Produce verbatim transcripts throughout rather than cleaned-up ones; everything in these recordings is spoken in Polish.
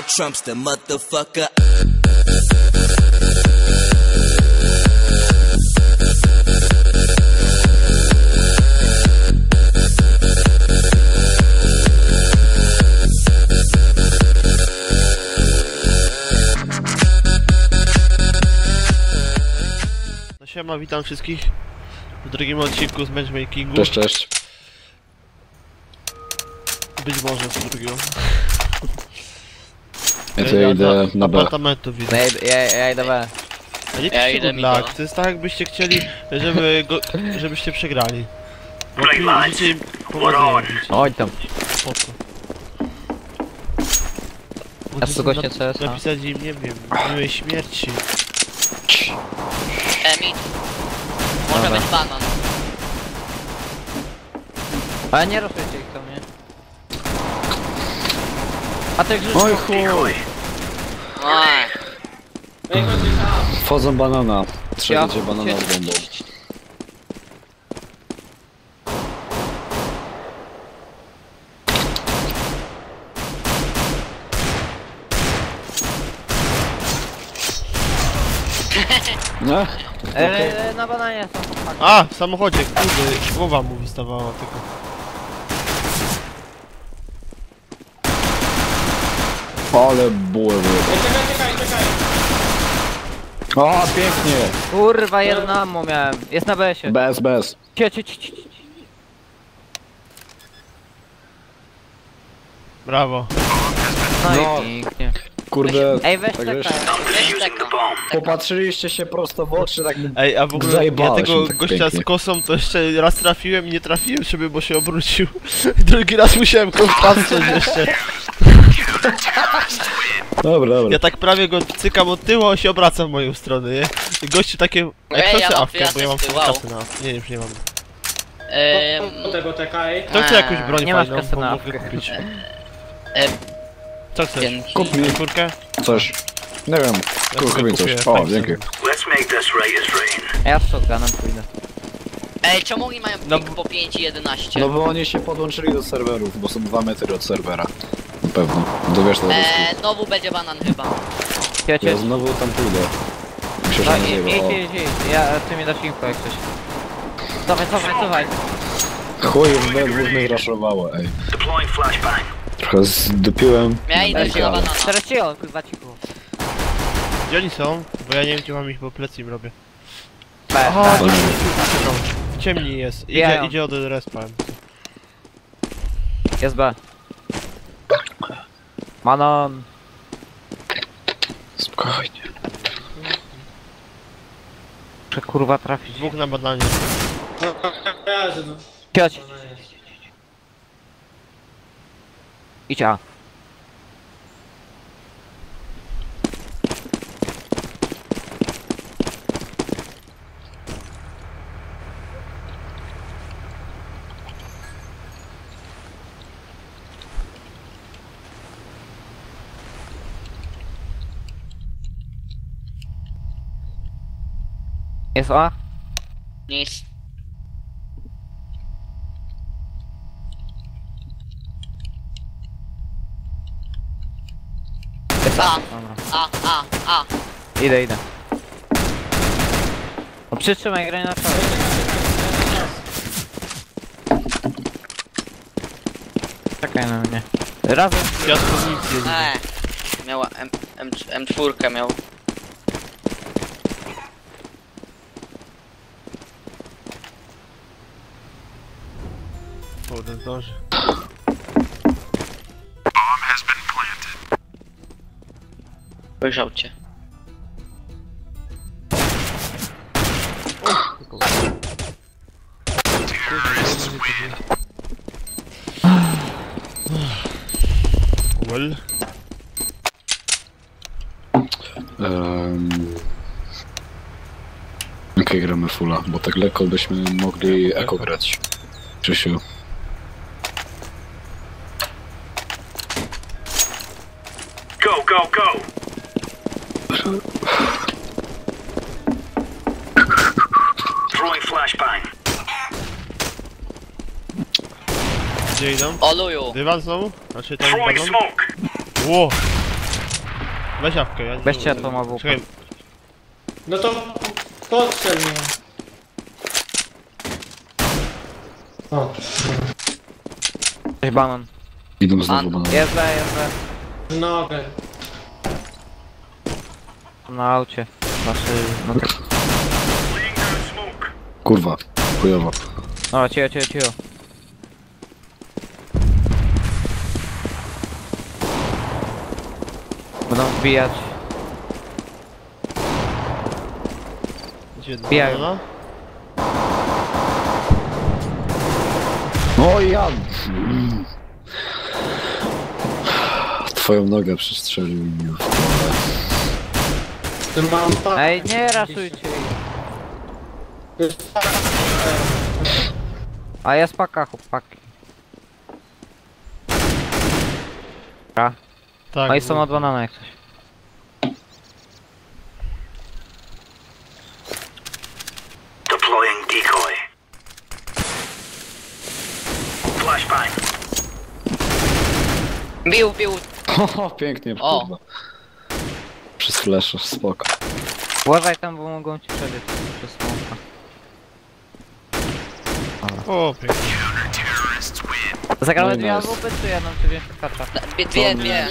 No siema, witam wszystkich w drugim odcinku z matchmakingu. Cześć, cześć. Być może w drugim. Ja to ja idę na B. Ja, ja, ja idę B. Ja, ja idę na B. To jest tak, jakbyście chcieli, żeby go, żebyście przegrali. Oj tam. Po co? A co gościa co jest? Napisać im, nie wiem, miłej śmierci. Emi. Może dobra. Być banan. Ale nie roszujcie ich tam, nie? A te grzyby. Oj chuj! Wchodzą banana. Trzeba będzie banana z bombą. No? Eee, na bananie są. A, w samochodzie, kurde, głowa mu wystawała tylko. Ale buły były. Czekaj, czekaj, czekaj. O, pięknie. Kurwa, jedna ammo miałem. Jest na besie. Bez, bez. Cie, cie, cie, cie. Brawo. No, no i pięknie. Kurde. Ej, weź tak czekaj. Popatrzyliście się prosto w oczy, tak. Ej, a w ogóle ja tego tak gościa pięknie. Z kosą to jeszcze raz trafiłem i nie trafiłem siebie, bo się obrócił. Drugi raz musiałem go patrzeć jeszcze. Dobra, dobra. Ja tak prawie go cykam od tyłu, a się obraca w moją stronę, nie? I gościu takie... Ej, kto chce awkę, bo ja mam kasy na awkę. Nie, już nie mam. Kto chce jakąś broń fajną, bo mogę kupić? Co chcesz? Kup mi kurkę? Coś. Nie wiem. Kurkę mi coś. O, dzięki. Ja w shotgunem pójdę. Ej, czemu oni mają ping po pięć i jedenaście? No bo oni się podłączyli do serwerów, bo są dwa metry od serwera. Na pewno, dowiesz to. Eee, znowu będzie banan chyba. Ja znowu tam pójdę. Musisz no, i, i, i, i. Ja, ty mi dasz info jak coś. Dawaj, dawaj, dawaj. Chuj, w B dwóch mnie zraszowało, ej. Trochę zdupiłem. Ja idę się na banana. Teraz ci on, kurwa cichu. Gdzie oni są? Bo ja nie wiem, czy mam ich po plecy im robię. Aha, w ciemni jest. Idzie, ja idzie od respa. Jest B. Manon! Spokojnie. Czy kurwa trafić? Dwóch na badanie. Piotr! Idź A. Jest A? Nic. Jest A. A, A, A. Idę, idę. No przytrzymaj, graj na czas. Czekaj na mnie. Razem. Eee. Miała M, M, M cztery miał. Bomb has been planted. Wyjrzał cię. Well. Um. Okej, gramy fulla, bo tak lekko byśmy mogli eko grać. Krzysiu. Go, go! Throwing flashbang. Gdzie idą? Oluju! Dywan znowu? Znaczy tam dywan? Throwing smoke! Ło! Weź awkę, ja... Weźcie to ma włók. No to... Podstrzel mnie. O. Cześć banan. Idą znowu banan. Jest B, jest B. W nogę. Na aucie. Znaczy... No tak. Kurwa. Chujowo. Dobra, cicho, cicho, cicho. Będą wbijać. Wbijają. No ja... Twoją nogę przestrzelił mi już. Ej, nie rasujcie. A ja spaka chłopaki. A? Tak. Oni są od banana jak coś. Deploying decoy. Flashbang. Bił, bił. O, pięknie, kurwa. Przez flasha, spoko. Uważaj tam, bo mogą ci przebiec przez smoka. O, pięknie. Zagramy dwie A W P czy jedną, czy większą kartę? Dwie, dwie, dwie.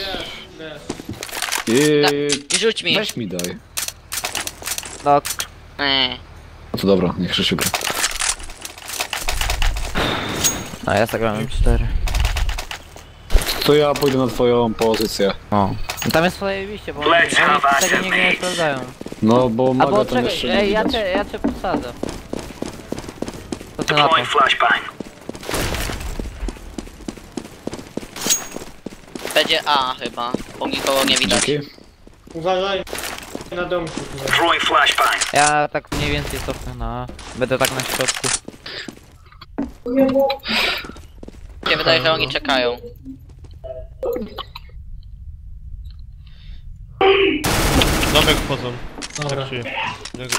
I rzuć mi. Weź mi daj. No. To dobra, niech Krzysiu gra. A ja zagrałem M cztery. To ja pójdę na twoją pozycję. O. No tam jest zajebiście, bo oni tego nigdy nie sprawdzają. No bo maga tam jeszcze nie widać. Ej, ja cię posadzę. To ty na to. Będzie A chyba, bo nikogo nie widać. Dzięki. Uważaj na domku. Ja tak mniej więcej cofnę na... Będę tak na środku. Mnie wydaje, że oni czekają. Domek wchodzą. Dobra.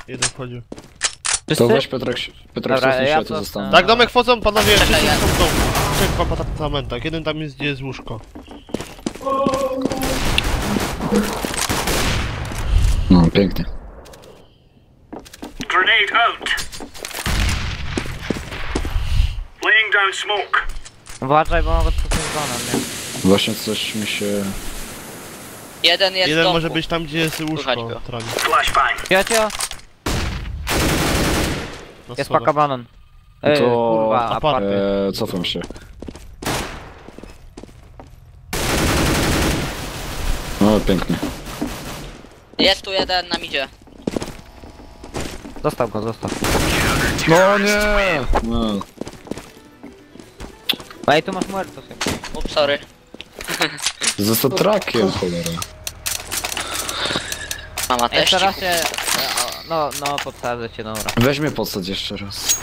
Jeden wchodził. To weź Petrek, Petrek ja to zostanę. Tak, domek wchodzą, panowie, wszyscy są w domu. Dwa apartamentach, jeden tam jest, gdzie jest łóżko. No, pięknie. Grenade out. Laying down smoke. Uważaj, bo mam odpuknięte, nie? Właśnie coś mi się... Jeden jest Jeden może być tam, gdzie jest łóżko. Piocio! Jest paka banan. Ej, to... kurwa, aparty. Eee, cofam się. No, pięknie. Jest tu jeden na midzie. Zostaw go, zostaw. No nie! No. Ej, tu masz muertos. Ups, sorry. Został trakiem, cholera. Mama też. Jeszcze raz się... No, no, podsadzę cię, dobra. Weź mnie podsadź jeszcze raz.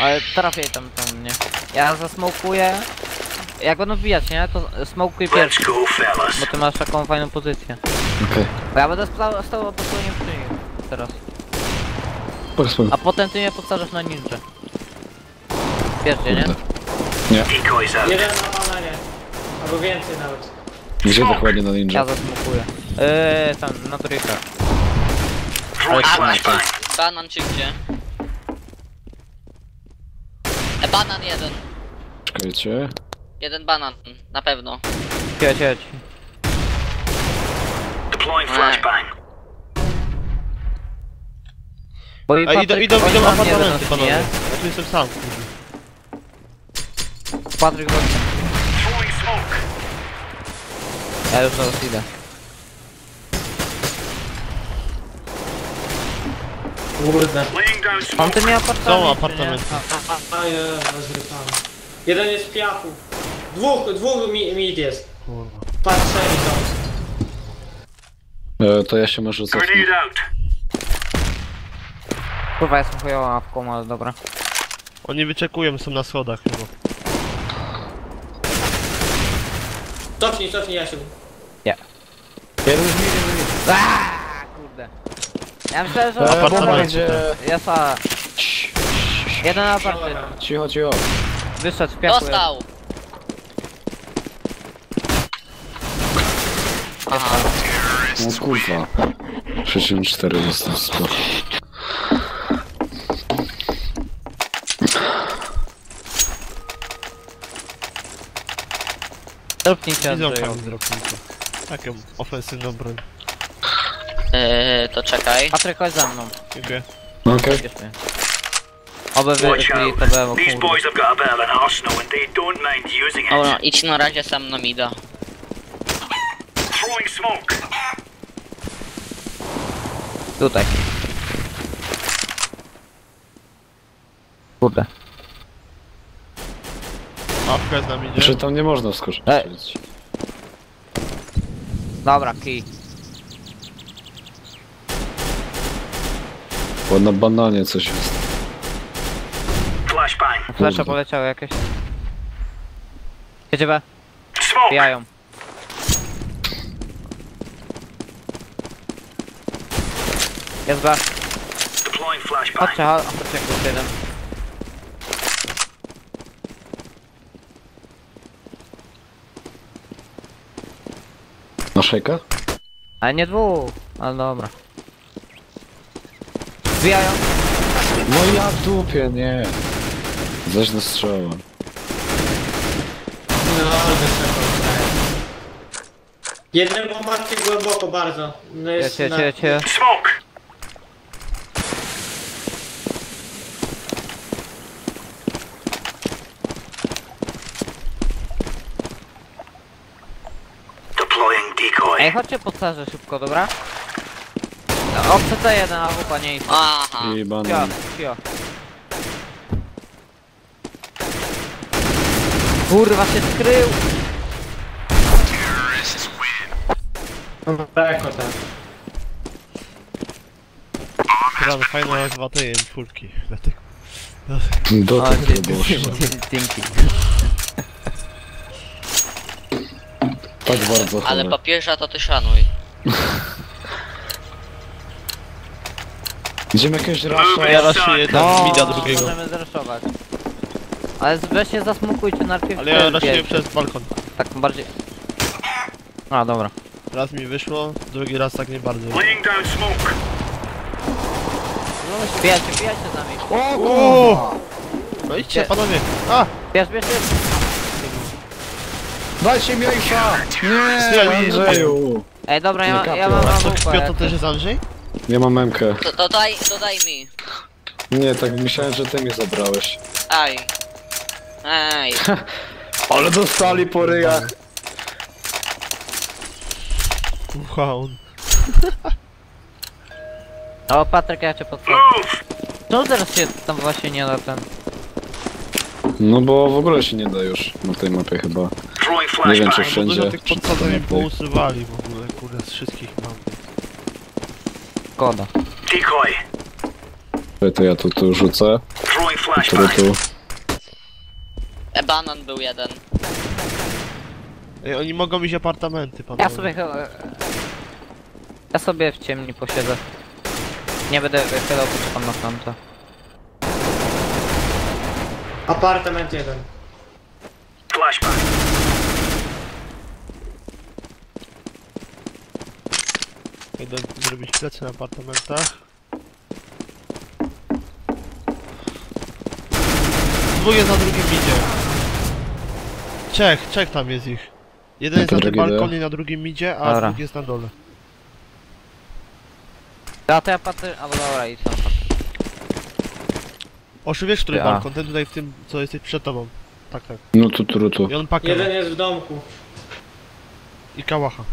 Ale trafię tam tam mnie. Ja zasmokuję. Jak będą wbijać, nie? To smokuj pierwszy. Bo ty masz taką fajną pozycję. Okej. Okay. Ja będę stał, stał po stronie teraz. A potem ty mnie podsadzasz na ninja. Pierwszy, nie? Nie. Jeden na bananie. Albo więcej nawet. Gdzie dokładnie na ninja? Ja zasmokuję. Eee, tam, na trójkach. Banan czy gdzie? Banan jeden. Czekajcie. Jeden banan, na pewno. Jedź, jedź. Deploying flashbang. Ej, idą, idą, idą apartamenty, panowie. Ja tu jestem sam. Patryk właśnie. Ja już zaraz idę. Kurde. Mam te mnie apartamenty. Są apartamenty. A je, rozrypałem. Jeden jest w piachu. Dwóch, dwóch mi, mi jest. Kurwa. Patrzę i tam. E, to ja się może cofnę. Kurwa, jestem chujową łapką, ale dobra. Oni wyczekują, są na schodach chyba. Cofnij, cofnij, Jasiu. Nie. Jeden z nich. Aaaa, kurde. Ja myślę, że... Apartament. Jasa. Jeden apartament. Cicho, cicho. Wyszedł w piachu. Dostał! Aha. No kurwa. sześćdziesiąt cztery dostał sporo. Dropnijcie Andrzeju. Taką ofensywną broń. Eee, to czekaj. Patryk, chodź za mną. Dziękuję. No okej. Okay. O B W i T B M, o kurde. O no, idź na razie sam na mida. Tutaj. Kurde. Mapka z nami idzie. Czy tam nie można wskoczyć? Ej. Dobra, kij. Bo na bananie coś jest. Flesza poleciały jakieś. Jedzie B. Wbijają. Jest B. Chodźcie, chodźcie, jest jeden. Na szejka? Ale nie dwóch, ale dobra. Wbijają. No ja w dupie, nie. Zaś do strzału. No, do jednego marcie głęboko bardzo. No jest cię, cię, cię. Smok! Deploying decoy. Ej, chodźcie po starze szybko, dobra? No, obce jeden, a chyba nie idzie. Aha. Cio, cio. Kurwa się skrył! No tak, tak. Kurwa, fajne jest waty czwórki. Dlatego... Do tego dzięki. Tak bardzo. Ale papieża to ty szanuj. Idziemy jakieś rasza. Ja raszuję tam mida drugiego. Możemy zraszować. Ale weźcie zasmukujcie najpierw. Ale ja raszuję przez balkon. Tak bardziej. A dobra. Raz mi wyszło, drugi raz tak nie bardzo. Wbijajcie, wbijajcie z nami. O kurwa! No idźcie panowie. A! Bierz, bierz, bierz. Dajcie mniejsza! Nie, Andrzeju! Ej dobra, ja, ja mam A W P. Piotr też jest Andrzej? Ja mam M K. To, to, daj, to daj mi. Nie, tak myślałem, że ty mnie zabrałeś. Aj. Ej. Ale dostali po ryjach. Wow. O Patryk, ja cię podchodzę. No teraz się tam właśnie nie da ten. No bo w ogóle się nie da już na tej mapie chyba. Nie wiem czy wszędzie. No, tych podsadami pousuwali w ogóle, kurde, z wszystkich mam. Koda. To ja tu, tu rzucę. Tu, tu. Banan był jeden. Ej, oni mogą mieć apartamenty, panowie. Ja sobie chyba... Ja sobie w ciemni posiedzę. Nie będę wychylał, bo pan ma tamto. Apartament jeden. Flashback. Idę zrobić plecy na apartamentach. Dwóch jest na drugim idzie. Czech, Czech tam jest ich. Jeden jest na tym balkonie, na drugim idzie, a drugi jest na dole. A to ja patrzę, a dobra, idź tam. Oszu, wiesz, który balkon? Ten tutaj w tym, co jesteś przed tobą. Tak, tak. No tu, tu, tu. I on pakę. Jeden jest w domku. I kałacha.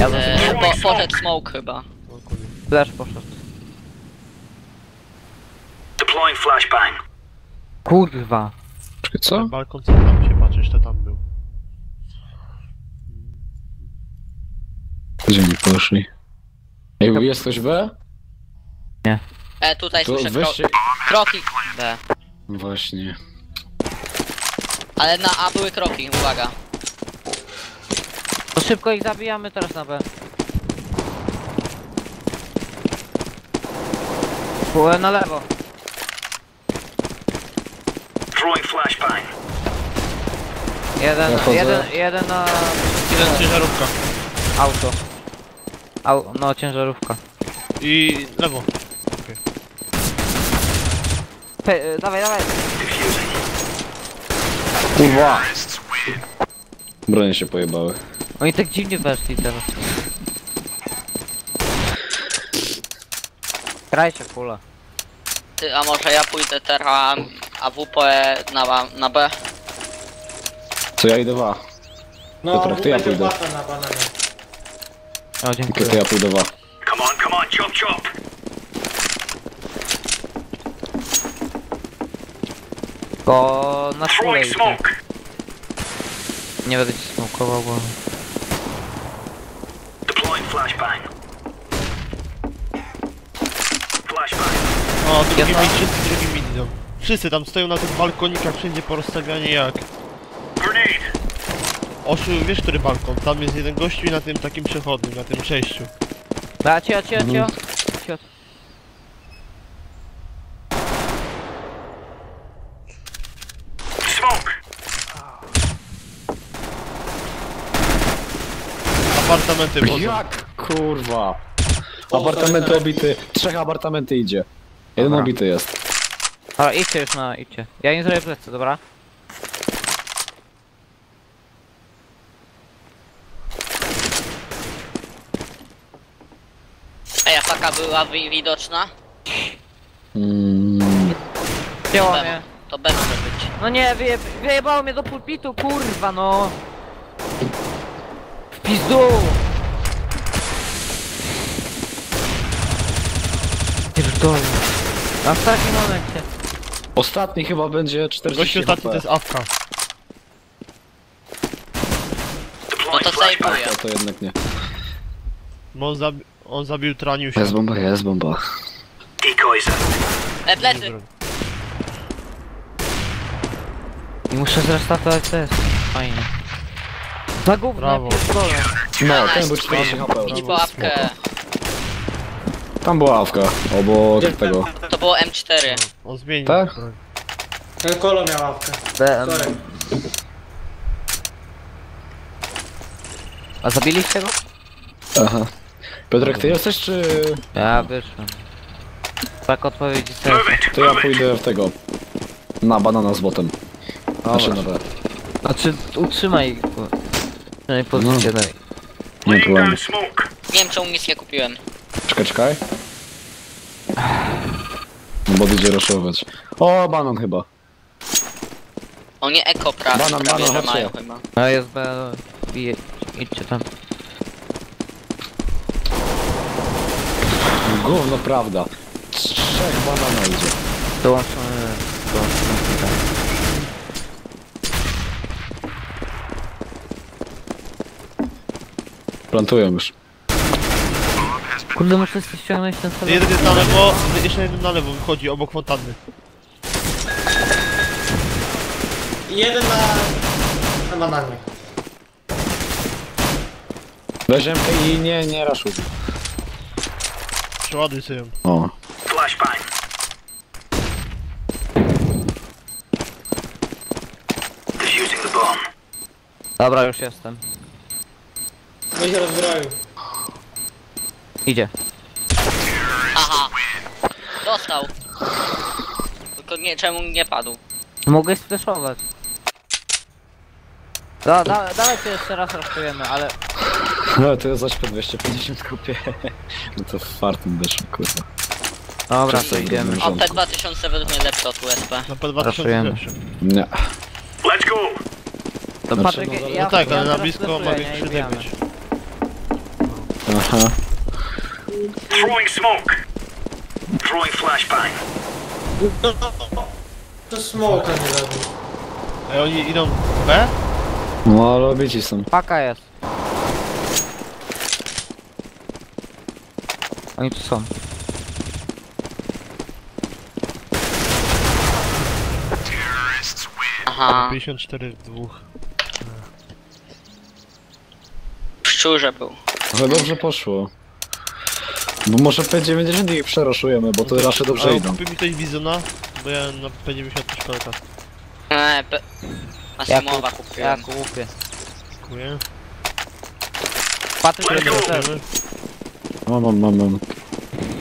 Eee, po, poszedł smoke chyba. Flash poszedł. Flashbang. Kurwa. Czekaj, co? Ten balkon, co tam się patrzysz, to tam był. Gdzie mi poszli? Ej, to... jest ktoś B? Nie. E, tutaj to słyszę weź... kro... kroki B. Właśnie. Ale na A były kroki, uwaga. To szybko ich zabijamy, teraz na B. Byłem na lewo. Flashbang. Jeden, ja jeden, jeden na... Jeden ciężarówka. Auto. Au, no ciężarówka. I lewo. Okay. Pe, dawaj, dawaj. Kurwa. Bronie się pojebały. Oni tak dziwnie weszli teraz. Kraj się kula. Ty, a może ja pójdę teraz A W P na, na B? To ja idę w A. No, Petr, to ja pójdę. O, dziękuję. To ja pójdę w A. Come on, come on, chop, chop. Bo na szkole idę. Nie będę ci smokował, bo... Deploying flashbang. Flashbang. O, drugi mid, wszyscy drugi mid idą. Wszyscy tam stoją na tych balkonikach, wszędzie porozstawianie jak... Oszu, wiesz który balkon? Tam jest jeden gościu i na tym takim przechodnym, na tym przejściu. A cio, cio, cio. cio. Apartamenty wodzą. Jak kurwa. Apartamenty obity. Trzech apartamenty idzie. Jeden dobra. Obity jest. Dobra, idźcie już na, idźcie. Ja nie zrobię plecy, dobra? Taka była widoczna? Mm. Wzięło mnie. To B może być. No nie, wyje, wyjebało mnie do pulpitu, kurwa no. W pizdu. Pierdolę. Na ostatnim momencie. Ostatni chyba będzie czterdzieści. Gościu ostatni to jest awka. No to sejpuje. To jednak nie. Bo zabi... On zabił, tranił się. Jest bomba, jest bomba. E, plecy! I muszę zrestatować C S. Fajnie. Za gówno, no, ten był czterdzieści HP. Idź po awkę. Tam była awka, obok tego. To było M cztery. No, on zmienił. Tak? Ten kolor miał awkę. Sorry. A zabiliście go? Aha. Piotrek, ty jesteś czy... Ja wyszłem. Tak odpowiedzi teraz. To ja pójdę w tego. Na banana z botem. Znaczy na B. Znaczy utrzymaj... Utrzymaj pozycję, no. Daj. Nie próbuję. Nie wiem czemu misję kupiłem. Czekaj, czekaj. Bo idzie rushować. O, banan chyba. O nie, eko prawie. Banan, prawie, banan, mają chyba. No jest B, bije. Idźcie tam. Gówno prawda. Trzech banana idzie. Dołączone... Dołączone tutaj. Plantują już. Kurde, muszę ściągnąć ten samochód. Jeden jest na lewo, jeszcze jeden na lewo wychodzi, obok fontanny. Jeden na... na bananie. Weźmiemy i nie, nie raszuj. Ładuj sobie. O. Flashbang. Defusing the bomb. Dobra, już jestem. No się rozbroił. Idzie. Aha. Dostał. Tylko nie, czemu nie padł? Mogę splashować. Da, da, dawajcie jeszcze raz raszujemy, ale... No to jest zaś po dwieście pięćdziesiąt kupię. No to fartem wyszło, kurwa. Dobra, to idziemy. O, P dwa tysiące według mnie lepsze od U S P. No P dwa tysiące lepsze. Nie. Let's go! To znaczy, Patryk, no, ja, no tak, ja ale na blisko ma większy damage. Aha. Throwing smoke. Throwing flashbang. To smoke nie robi. Ej, oni idą B? No, ale obici są. Paka jest. Oni tu są. Aha. pięćdziesiąt cztery w dwóch. Pszczurze był. Ale dobrze poszło. Bo może P dziewięćdziesiąt ich przeraszujemy, bo to rasze dobrze idą. Kupi mi coś Bisona, bo ja na P dziewięćdziesiąt też kolega. Eee, Asiimowa kupiłem. Ja kupię. Dziękuję. Patryk, ja kupię. Mam, mam, mam, mam.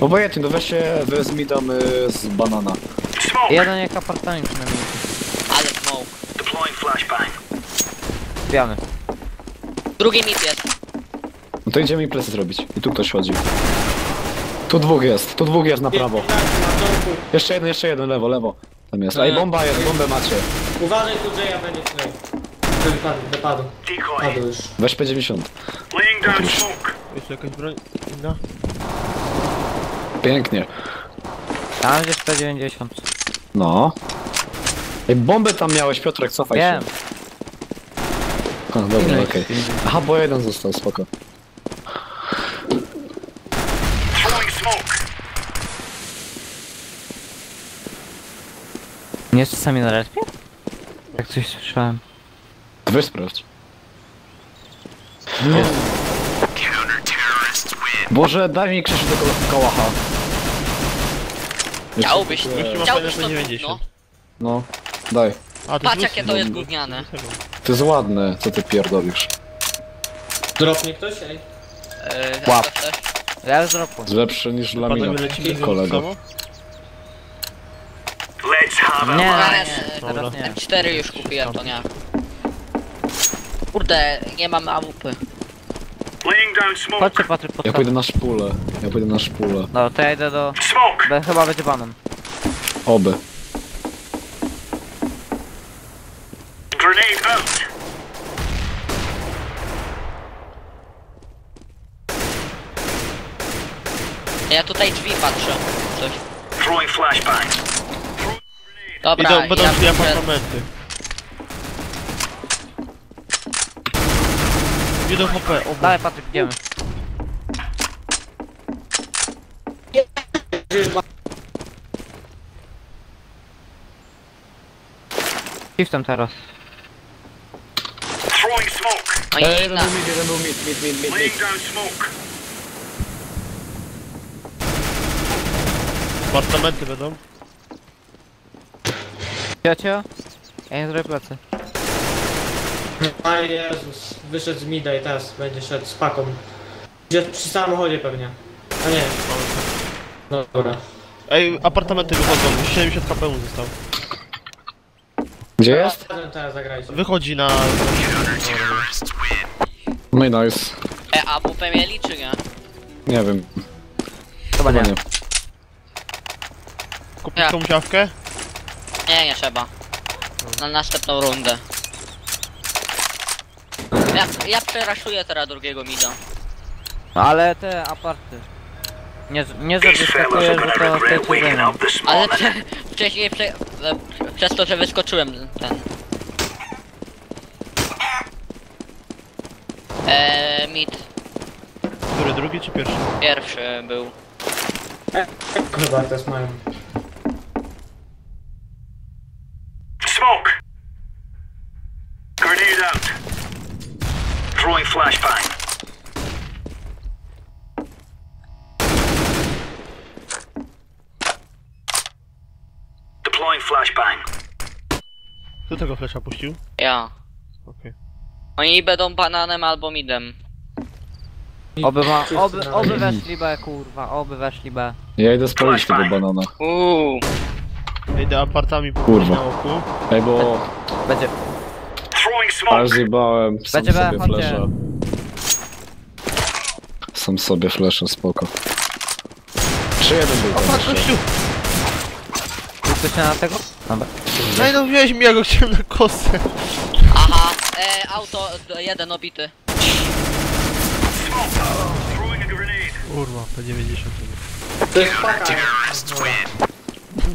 Obojętnie, no weź się, wezmij dam y, z banana. Jeden jak apartament przynajmniej. Ale smoke. Deploying flashbang. Zbijamy. Drugi mit jest. No to idziemy mi plecy zrobić. I tu ktoś chodzi. Tu dwóch jest, tu dwóch jest na prawo. Jeszcze jeden, jeszcze jeden, lewo, lewo. Tam jest. Ej, bomba jest, bombę macie. Uważaj tu, że ja będę tutaj. Wypadł, wypadł. Padł już. Weź P dziewięćdziesiąt. Jeszcze jakaś broń inna? Pięknie. Tam gdzieś P dziewięćdziesiąt. No. Ej, bombę tam miałeś, Piotrek, cofaj się. Wiem. A, dobra, okej. Okay. Aha, bo jeden został, spoko. Nie jest czasami na respie? Jak coś słyszałem. Wy sprawdź. No. Boże, daj mi Krzysiu do kałacha. Chciałbyś, chciałbyś to no. No, daj. A, patrz jakie to jest gówniane. To jest ładne, co ty pierdolisz. Dropnie ktoś, ej? Eee, łap. Ja już dropuję. Lepsze niż laminat, kolego. Nie, nie, nie, teraz nie. M cztery już kupiłem, to nie. Kurde, nie mam A W P. Patrzcie, Patryk, ja pójdę na szpulę, ja pójdę na szpulę. No, to ja idę do... Be, chyba będzie banem. Oby. Ja tutaj drzwi patrzę, coś. Dobra, idą, będą ja drzwi apartamenty. Idą H P, obu. Dawaj Patryk, idziemy. Shiftem teraz. Ej, jeden był mid, jeden był mid, mid, mid, mid, mid. Apartamenty będą. Ciocio? Ja nie zrobię plecy. A Jezus, wyszedł z mida i teraz będzie szedł z paką. Gdzie przy samochodzie pewnie. A nie, no dobra. Ej, apartamenty wychodzą, siedemdziesiąt H P mu został. Gdzie jest? Wychodzi na... No i nice. E, a A W P mieli czy nie? Nie wiem. Chyba nie. nie. Kupisz tą ziawkę? Nie, nie trzeba. Na następną rundę. Ja, ja przeraszuję teraz drugiego mida. Ale te aparty. Nie, nie zawyskakuję, że to te cudzenia. Ale prze, wcześniej prze, przez to, że wyskoczyłem ten. Eee, mid. Który, drugi czy pierwszy? Pierwszy był. Chyba też mają. Flashbang. Deploying flashbang. Kto tego flasha puścił? Ja. Okej. Oni będą bananem albo midem. Oby ma, oby, oby weszli B, kurwa, oby weszli B. Ja idę spalić tego banana. Uuu. Ja idę apartami kurwa. Ej, bo... Będzie... Ale zjebałem, sam Będzie sobie flasha. Sam sobie flasha, spoko. Czy jeden był tam jeszcze? Ktoś na tego? Dobra. No i no wziąłeś mi, ja go chciałem na kosę. Aha, e, auto jeden obity. Kurwa, P dziewięćdziesiąt. To jest paka.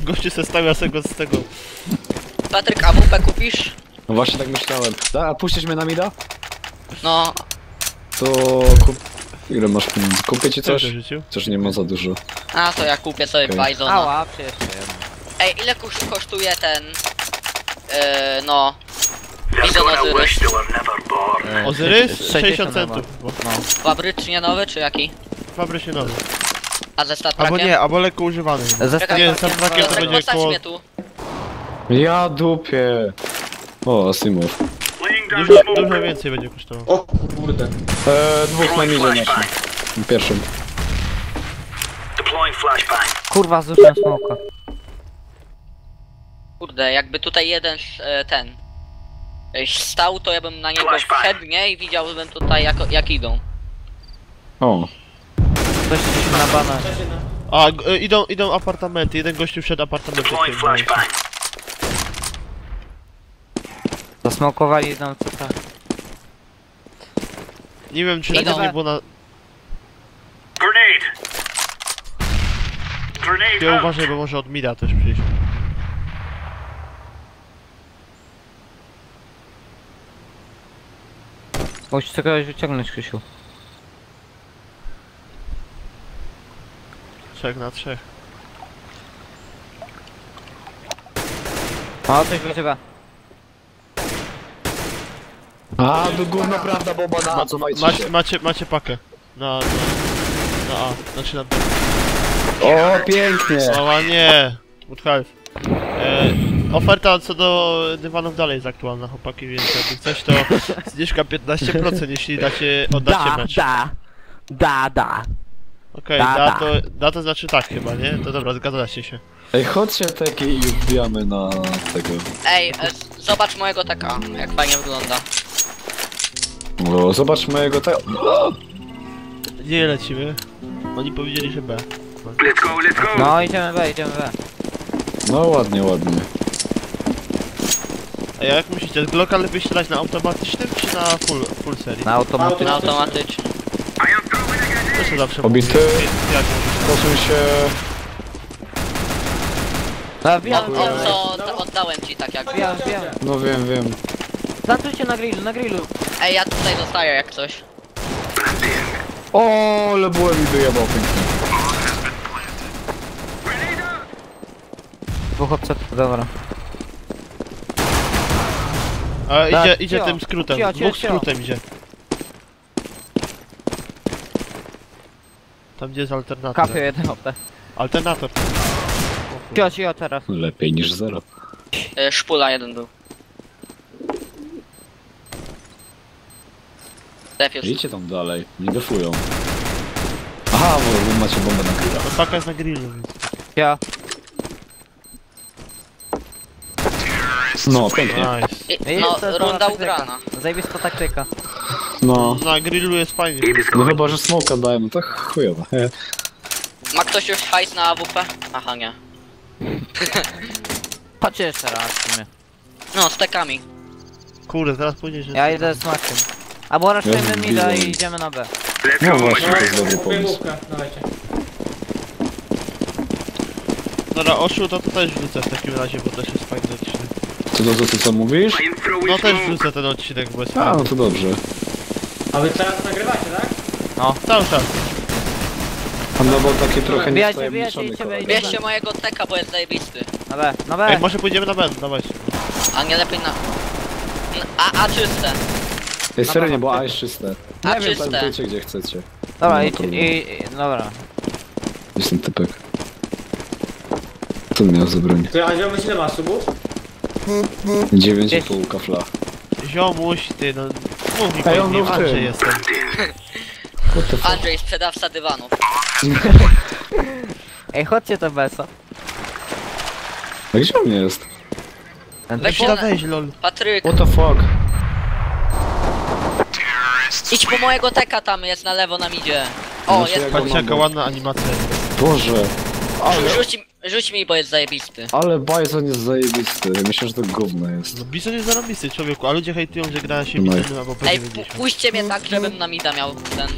Gościu se stawia sobie z tego. Patryk, A W P kupisz? No właśnie tak myślałem. Da, puścisz mnie na mida? No. To kup... Ile masz pieniędzy? Kupię ci coś? Coś nie ma za dużo. A to ja kupię sobie okay. Bisona. Ała, przecież ej, ile kosztuje ten... Yy, no... Bison Ozyrys. Ozyrys? sześćdziesiąt centów. No. Fabrycznie nowy czy jaki? Fabrycznie nowy. A ze startpakiem? Albo nie, albo lekko używany. Ze startpakiem to będzie koło... Ja dupię. O, Asiimov. Dużo, dużo więcej będzie kosztował. O kurde. Eee, dwóch na midzie naszym. Pierwszym. Kurwa, zrzucam smoka. Kurde, jakby tutaj jeden ten stał, to ja bym na niego wszedł, nie? I widziałbym tutaj jak, jak idą. O. Ktoś się na banach. A, idą, idą apartamenty. Jeden gościu wszedł apartamenty. Zasmokowali jedną C T. Nie wiem, czy idą. Nie było na... Ja uważaj, bo może od mida też przyjść. Musisz kogoś wyciągnąć, Krzysiu. Trzech na trzech. A, coś wyciąga. A, to gówno prawda, bomba na A, co macie, macie, macie, macie pakę. Na, na, na A, znaczy na B. O, pięknie! O, nie! Utchaj. E, oferta co do dywanów dalej jest aktualna, chłopaki, więc jak chcesz, to zniżka piętnaście procent, jeśli dacie, oddacie da, mecz. Da, da, da. Okej, okay, da, da, to, da to znaczy tak chyba, nie? To dobra, zgadzacie się. Ej, chodźcie takie i ubijamy na tego. Ej, e, zobacz mojego taka, jak fajnie wygląda. O, zobacz mojego taka. Nie lecimy. Oni powiedzieli, że B. Let's go, let's go! No, idziemy B, idziemy B. No ładnie, ładnie. A jak myślicie, z Glocka lepiej strzelać na automatycznym czy na full, full serii? Na automatycznym. Na automatycznym. To się zawsze obity. Proszę się... A wiem, wiem. To, to oddałem ci tak jak... Wiem, wiem. No wiem, wiem. Zatrzyjcie na grillu, na grillu. Ej, ja tutaj zostaję jak coś. O, ale byłem i wyjebał pięknie. Dwóch obcetów, dobra. A idzie, tak, idzie tym skrótem, cio, cio, dwóch cio. skrótem idzie. Tam gdzie jest alternator. Kapię jeden opę. Alternator. Cio, cio teraz. Lepiej niż zero. E, szpula jeden był. Idźcie tam dalej, nie defują. Aha, bo macie bombę na grilla. To taka jest na grillu. Ja. No, pięknie. Nice. No, to runda ugrana. Zajebista taktyka. No. Na grillu jest fajnie. No chyba, że smoka dajemy, tak chujowo. Ma ktoś już hajs na A W P? Aha, nie. Patrzcie jeszcze raz w sumie. No, z tekami. Kurde, teraz pójdziesz... Ja idę z makiem. Albo raszujemy mida i idziemy na B. No właśnie, to jest dobry pomysł. Dobra, oszu, to to też wrzucę w takim razie, bo też jest fajny odcinek. Co to, co, co mówisz? No też wrzucę ten odcinek, bo jest fajny. A, no to dobrze. A wy teraz nagrywacie, tak? No. Cały czas. A no bo takie trochę nie staje mieszany kolor. Bierzcie mojego teka, bo jest zajebisty. Na B, na B. Ej, może pójdziemy na B, dawaj. A nie lepiej na... A, A czyste. Ej, serio nie, bo A jest czyste. A czyste. Nie wiem, plantujcie gdzie chcecie. Dobra, i... dobra. Jestem typek. Co miał za broń? Ty, a ziomuś ile masz subów? dziewięć i pół kafla. Ziomuś, ty no... Mów mi, bo nie Andrzej jestem. Andrzej, sprzedawca dywanów. Ej, chodźcie to Besa. A gdzie on jest? Weź na wejść, lol. Patryk. What the fuck? Idź po mojego teka, tam jest na lewo, nam idzie. O, jest... Patrzcie jaka ładna animacja. Boże. Ale... Rzuć, rzuć mi, bo jest zajebisty. Ale Bison jest zajebisty, myślę, że to gówno jest. No Bison jest zarobisty, człowieku, a ludzie hejtują, że gra się no. Bisonem albo pewnie. Ej, puśćcie mnie tak, żebym na mida miał ten...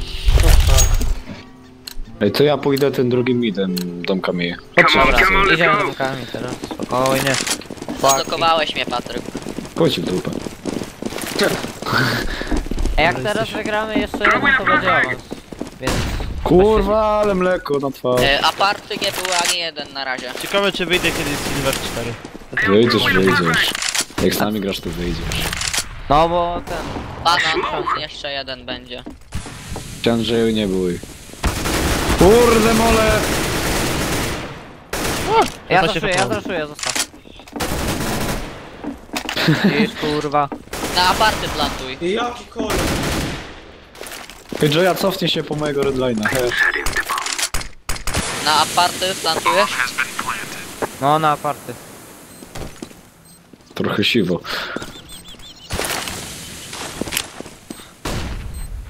Ej, to ja pójdę tym drugim midem, domkami. Chodźcie. Dobra, idziemy domkami teraz, spokojnie. Zablokowałeś mnie, Patryk. Chodź w dupę. A jak teraz wygramy jeszcze jedno, to będzie awans. Więc... Kurwa, ale mleko na twarz. E, aparty nie było ani jeden na razie. Ciekawe czy wyjdę kiedyś Silver cztery. Wyjdziesz, wyjdziesz. Jak z nami grasz, to wyjdziesz. No bo ten... Banan, jeszcze jeden będzie. Andrzeju, nie bój. Kurde mole! Ja zaszuję, ja zaszuję, zostaw. Gdzieś kurwa. Na aparty plantuj. I jaki kolor. Ej, Joya, cofnij się po mojego redline'a. Na aparty plantujesz? No, na aparty. Trochę siwo.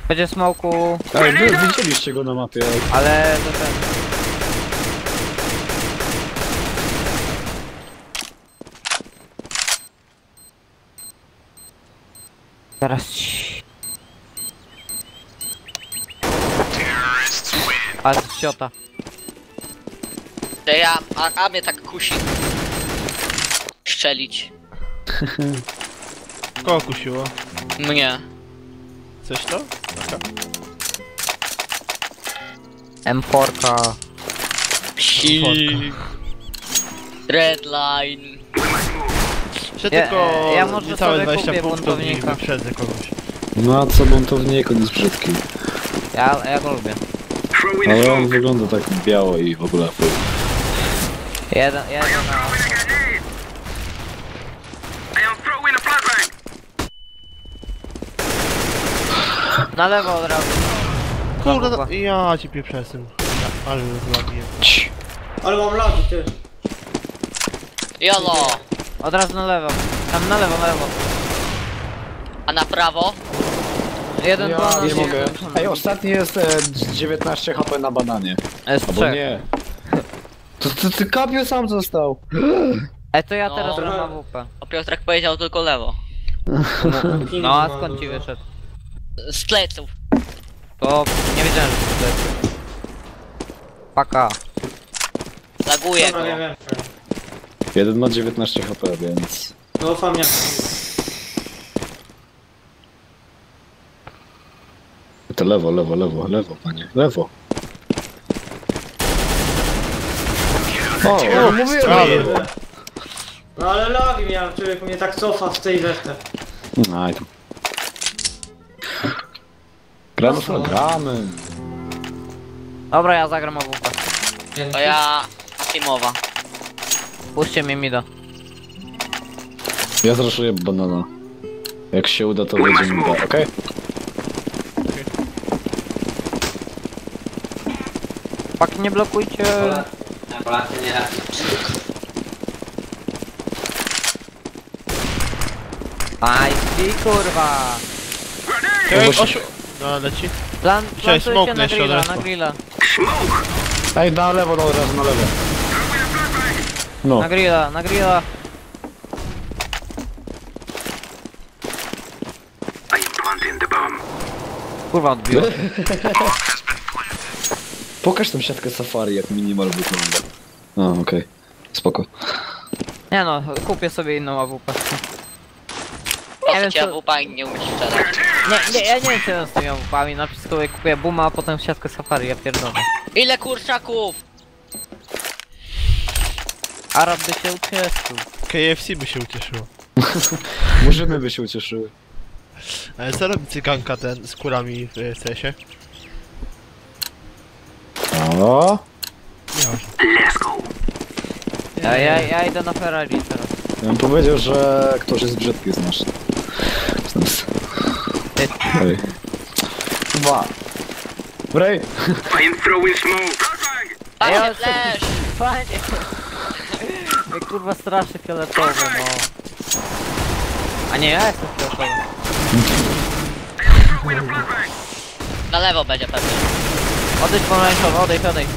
Będzie smoku. Ale widzieliście go na mapie. Ale to ten. Teraz ci. A ciota. Ja, a, a mnie tak kusi. Szczelić. Kogo kusiło? Mnie. Coś to? Okay. M cztery K. M cztery K. Redline. Przed ja, tylko ja może całe dwadzieścia punktów i wyprzedzę kogoś. No a co buntowniku, nie z brzydki. Ja, ja go lubię. Ale on wygląda tak biało i w ogóle. Jeden, jeden na... Na lewo od razu. Kurde, ja ci pieprzesył. Ale złabiłem. Ale mam lagi, ty. Jolo. Od razu na lewo. Tam na lewo, na lewo. A na prawo? Jeden, ja dwa, nie mogę. Ej, ostatni jest e, dziewiętnaście HP na bananie. Albo nie. To, to ty kapio sam został. Ej, to ja no, teraz mam A W P. O, Piotrek powiedział tylko lewo. No, a skąd ci wyszedł? Z pleców. To nie wiedziałem, że z pleców. Paka. Zaguję go. Jeden ma dziewiętnaście HP, więc... No ufam jak... To lewo, lewo, lewo, lewo, panie. Lewo. O, o mówiłem. No ale lagi miałem, człowiek mnie tak cofa z tej werte. No i tu. Gramy, no, gramy. Dobra, ja zagram A W P. To ja... Asiimowa. Puśćcie mi mida. Ja zraszuję banana. Jak się uda, to będzie mida, okej? Okay? Okay. Pak, nie blokujcie. Na Polacy nie raz. Aj, ty kurwa. No leci. Plan, Cześć, smoke na grilla, na grilla. Ej, na lewo, od razu na lewo. No. Na grilla, na grilla. Kurwa, odbił. Pokaż tą siatkę safari, jak minimal wygląda. A, okej. Okay. Spoko. Nie no, kupię sobie inną A W P. Ja wiem, co... A nie umiesz strzelać. Nie, nie, ja nie wiem, co ja z tymi A W P-ami. Na przykład kupuję booma, a potem siatkę safari, ja pierdolę. Ile kurczaków? Arab by się ucieszył. K F C by się ucieszyło. Murzyny by się ucieszyły. Ale co robi cyganka ten z kurami w cesie? O? Let's go. Ja, ja, ja idę na Ferrari teraz. Ja bym powiedział, że ktoś jest brzydki z nas. Ej. Dwa. Brej! I'm throwing smoke! Fajnie, flash! Fajnie! Jak kurwa straszy fioletowe, no. A nie, ja jestem fioletowy. Na lewo będzie pewnie. Odejdź pomarańczowo, odejdź, odejdź.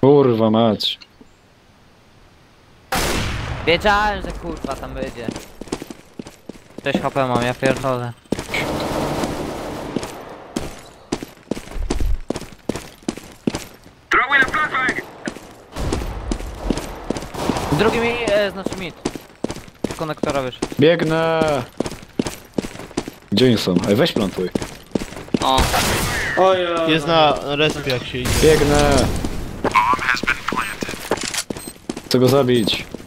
Kurwa mać. Wiedziałem, że kurwa tam będzie. sześć HP mam, ja pierdolę. Drugi mi, e, znaczy mid. Z konektora wyszedł. Biegnę! Gdzie oni są? Ej, weź plantuj. O. Ojej. Jest na respie jak się idzie. Biegnę! Co go zabić?